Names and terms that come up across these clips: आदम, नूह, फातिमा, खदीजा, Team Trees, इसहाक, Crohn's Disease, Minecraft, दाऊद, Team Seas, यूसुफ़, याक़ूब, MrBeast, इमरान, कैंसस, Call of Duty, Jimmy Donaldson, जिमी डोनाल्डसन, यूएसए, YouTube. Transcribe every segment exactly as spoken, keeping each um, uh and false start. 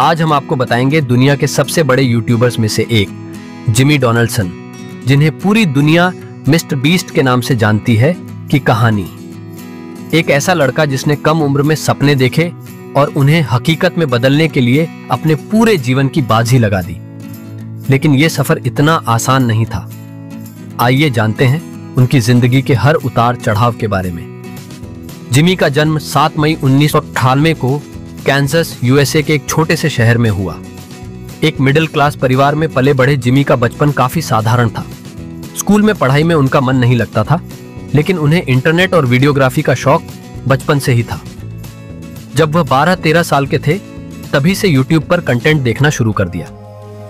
आज हम आपको बताएंगे दुनिया के सबसे बड़े यूट्यूबर्स में से एक जिमी डोनाल्डसन, जिन्हें पूरी दुनिया मिस्टर बीस्ट के नाम से जानती है, की कहानी। एक ऐसा लड़का जिसने कम उम्र में सपने देखे और उन्हें हकीकत में बदलने के लिए अपने पूरे जीवन की बाजी लगा दी। लेकिन यह सफर इतना आसान नहीं था। आइए जानते हैं उनकी जिंदगी के हर उतार चढ़ाव के बारे में। जिमी का जन्म सात मई उन्नीस सौ अट्ठानवे को कैंसस, यूएसए के एक छोटे से शहर में हुआ। एक मिडिल क्लास परिवार में पले बढ़े जिमी का बचपन काफी साधारण था। स्कूल में पढ़ाई में उनका मन नहीं लगता था, लेकिन उन्हें इंटरनेट और वीडियोग्राफी का शौक बचपन से ही था। जब वह बारह तेरह साल के थे, तभी से यूट्यूब पर कंटेंट देखना शुरू कर दिया।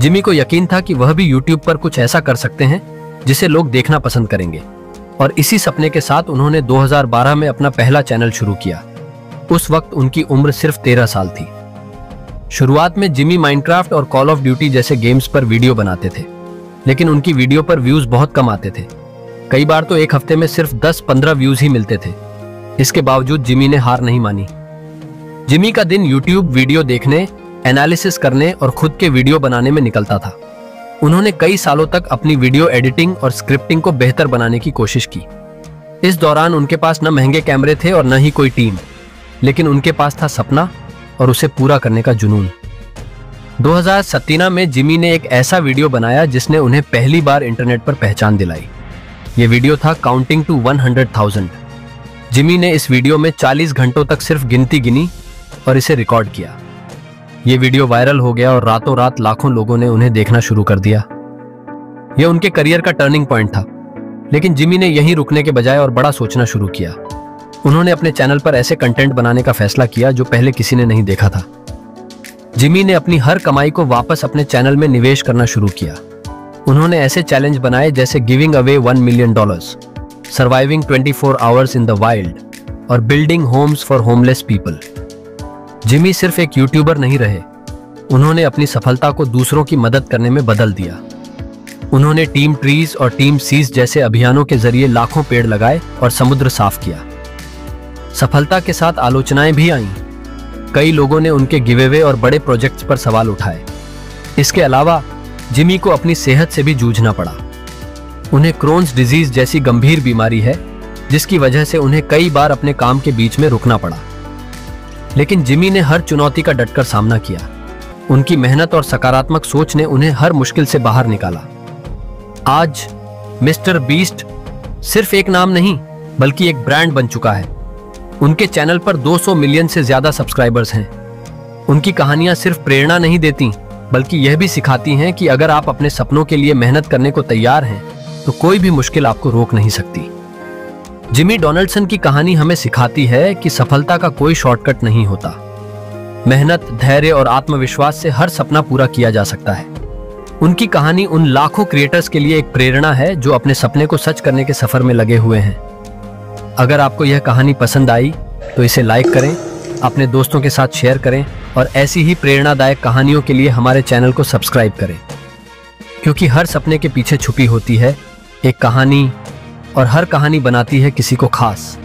जिमी को यकीन था कि वह भी यूट्यूब पर कुछ ऐसा कर सकते हैं जिसे लोग देखना पसंद करेंगे, और इसी सपने के साथ उन्होंने दो हज़ार बारह में अपना पहला चैनल शुरू किया। उस वक्त उनकी उम्र सिर्फ तेरह साल थी। शुरुआत में जिमी माइनक्राफ्ट और कॉल ऑफ ड्यूटी जैसे गेम्स पर वीडियो बनाते थे, लेकिन उनकी वीडियो पर व्यूज बहुत कम आते थे। कई बार तो एक हफ्ते में सिर्फ दस पंद्रह व्यूज ही मिलते थे। इसके बावजूद जिमी ने हार नहीं मानी। जिमी का दिन यूट्यूब वीडियो देखने, एनालिसिस करने और खुद के वीडियो बनाने में निकलता था। उन्होंने कई सालों तक अपनी वीडियो एडिटिंग और स्क्रिप्टिंग को बेहतर बनाने की कोशिश की। इस दौरान उनके पास न महंगे कैमरे थे और न ही कोई टीम, लेकिन उनके पास था सपना और उसे पूरा करने का जुनून। दो हज़ार सत्रह में जिमी ने एक ऐसा वीडियो बनाया जिसने उन्हें पहली बार इंटरनेट पर पहचान दिलाई। ये वीडियो था counting two hundred thousand. Jimmy ने इस वीडियो में चालीस घंटों तक सिर्फ गिनती गिनी और इसे रिकॉर्ड किया। ये वीडियो वायरल हो गया और रातों रात लाखों लोगों ने उन्हें देखना शुरू कर दिया। यह उनके करियर का टर्निंग पॉइंट था, लेकिन जिमी ने यहीं रुकने के बजाय और बड़ा सोचना शुरू किया। उन्होंने अपने चैनल पर ऐसे कंटेंट बनाने का फैसला किया जो पहले किसी ने नहीं देखा था। जिमी ने अपनी हर कमाई को वापस अपने चैनल में निवेश करना शुरू किया। उन्होंने ऐसे चैलेंज बनाए जैसे giving away one million dollars, surviving twenty four hours in the wild और building homes for homeless people. Jimmy सिर्फ एक यूट्यूबर नहीं रहे, उन्होंने अपनी सफलता को दूसरों की मदद करने में बदल दिया। उन्होंने टीम ट्रीज और टीम सीज जैसे अभियानों के जरिए लाखों पेड़ लगाए और समुद्र साफ किया। सफलता के साथ आलोचनाएं भी आईं। कई लोगों ने उनके गिवेवे और बड़े प्रोजेक्ट्स पर सवाल उठाए। इसके अलावा जिमी को अपनी सेहत से भी जूझना पड़ा। उन्हें क्रोन्स डिजीज जैसी गंभीर बीमारी है, जिसकी वजह से उन्हें कई बार अपने काम के बीच में रुकना पड़ा। लेकिन जिमी ने हर चुनौती का डटकर सामना किया। उनकी मेहनत और सकारात्मक सोच ने उन्हें हर मुश्किल से बाहर निकाला। आज मिस्टर बीस्ट सिर्फ एक नाम नहीं, बल्कि एक ब्रांड बन चुका है। उनके चैनल पर दो सौ मिलियन से ज्यादा सब्सक्राइबर्स हैं। उनकी कहानियां सिर्फ प्रेरणा नहीं देती, बल्कि यह भी सिखाती हैं कि अगर आप अपने सपनों के लिए मेहनत करने को तैयार हैं, तो कोई भी मुश्किल आपको रोक नहीं सकती। जिमी डोनाल्डसन की कहानी हमें सिखाती है कि सफलता का कोई शॉर्टकट नहीं होता। मेहनत, धैर्य और आत्मविश्वास से हर सपना पूरा किया जा सकता है। उनकी कहानी उन लाखों क्रिएटर्स के लिए एक प्रेरणा है जो अपने सपने को सच करने के सफर में लगे हुए हैं। अगर आपको यह कहानी पसंद आई तो इसे लाइक करें, अपने दोस्तों के साथ शेयर करें और ऐसी ही प्रेरणादायक कहानियों के लिए हमारे चैनल को सब्सक्राइब करें, क्योंकि हर सपने के पीछे छुपी होती है एक कहानी और हर कहानी बनाती है किसी को खास।